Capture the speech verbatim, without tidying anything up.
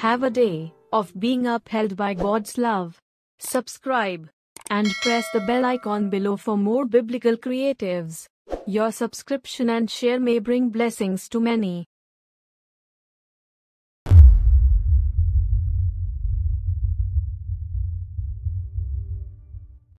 Have a day of being upheld by God's love. Subscribe and press the bell icon below for more biblical creatives. Your subscription and share may bring blessings to many.